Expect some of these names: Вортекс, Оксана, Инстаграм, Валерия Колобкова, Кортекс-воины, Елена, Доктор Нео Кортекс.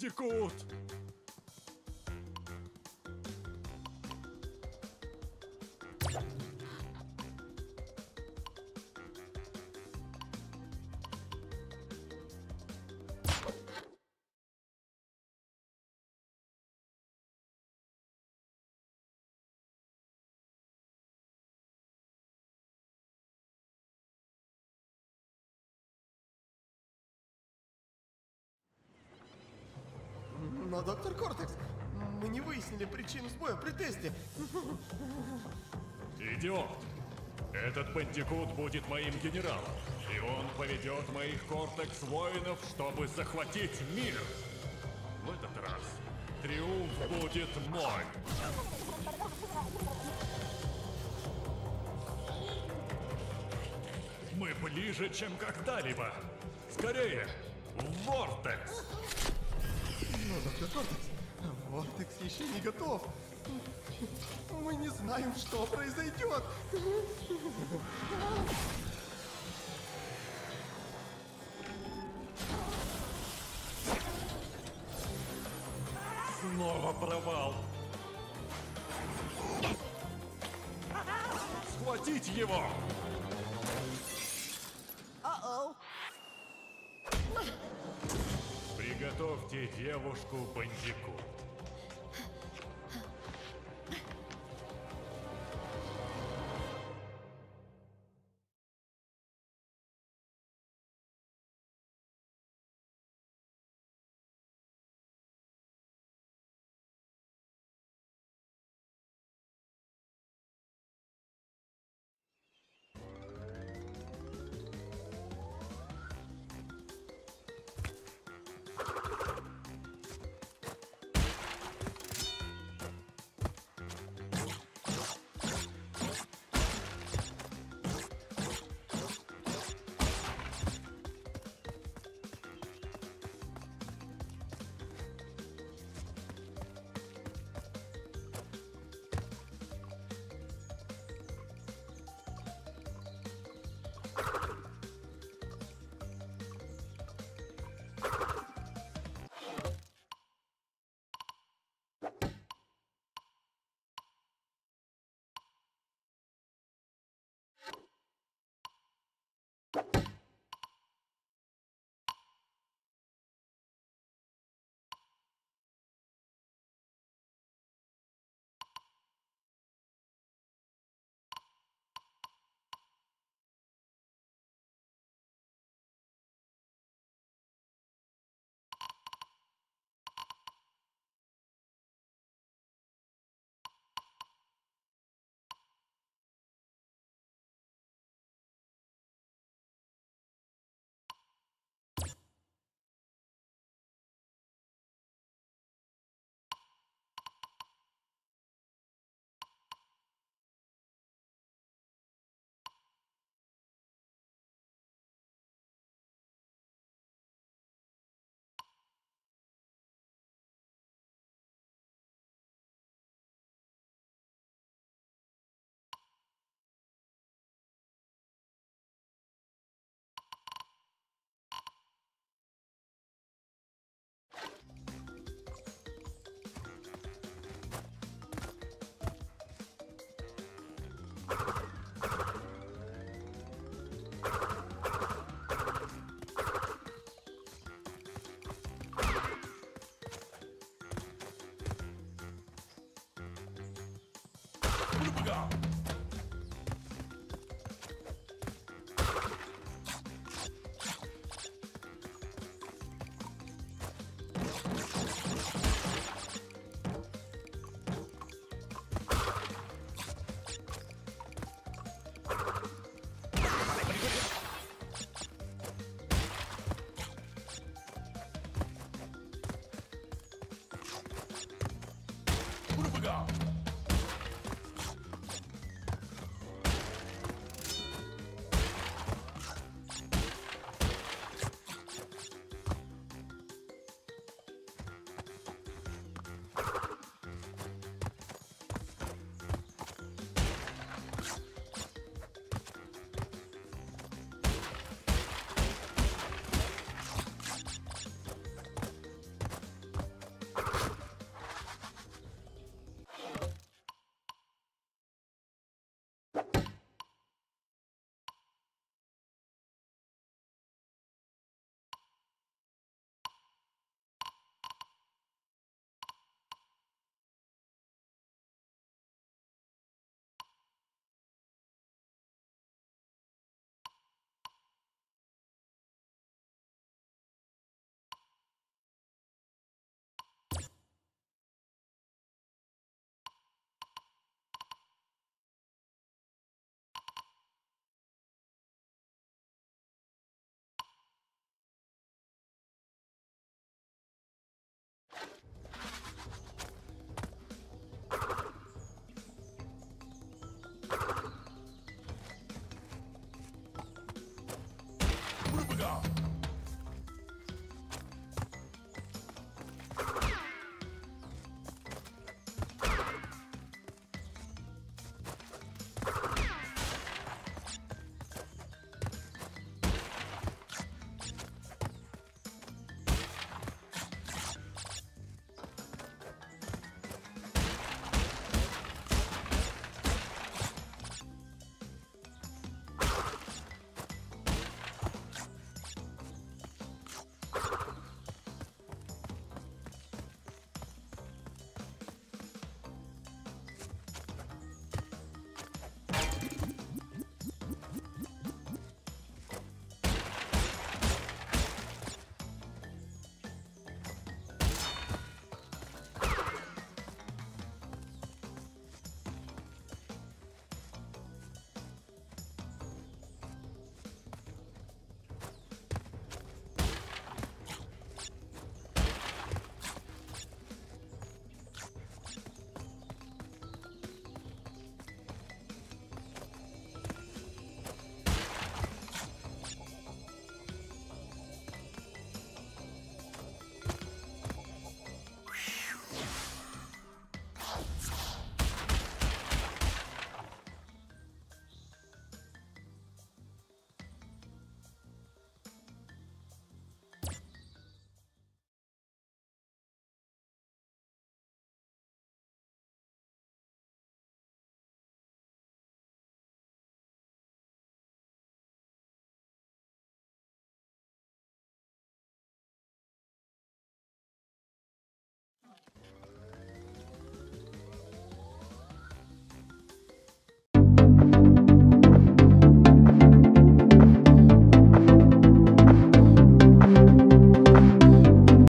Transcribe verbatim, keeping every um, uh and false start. дикут! Но, доктор Кортекс, мы не выяснили причину сбоя при тесте. Идиот! Этот бандикут будет моим генералом, и он поведет моих Кортекс-воинов, чтобы захватить мир. В этот раз триумф будет мой. Мы ближе, чем когда-либо. Скорее, в Вортекс! Но, доктор Кортекс, Вортекс еще не готов. Мы не знаем, что произойдет. Снова провал. Схватить его! Uh-oh. Приготовьте девушку-бандику.